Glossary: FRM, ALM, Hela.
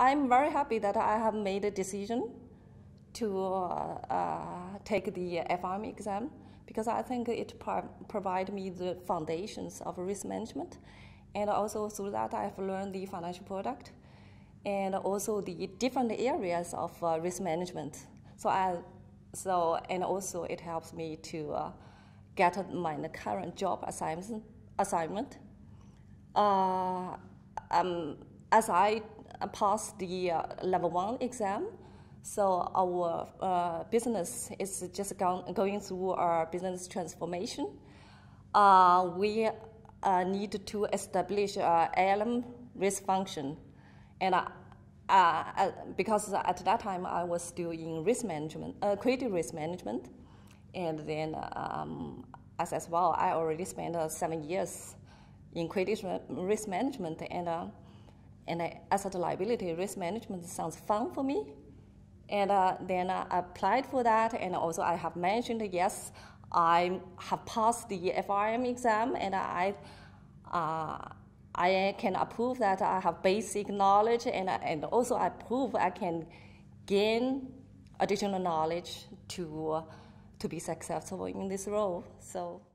I'm very happy that I have made a decision to take the FRM exam, because I think it provides me the foundations of risk management, and also through that I've learned the financial product and also the different areas of risk management. And also it helps me to get my current job assignment. As I passed the level 1 exam, so our business is just going through our business transformation. We need to establish ALM risk function, and because at that time I was still in risk management, credit risk management, and then as well I already spent 7 years in credit risk management, and asset liability risk management sounds fun for me. And then I applied for that, and also I have mentioned, yes, I have passed the FRM exam, and I can prove that I have basic knowledge, and also I prove I can gain additional knowledge to be successful in this role. So.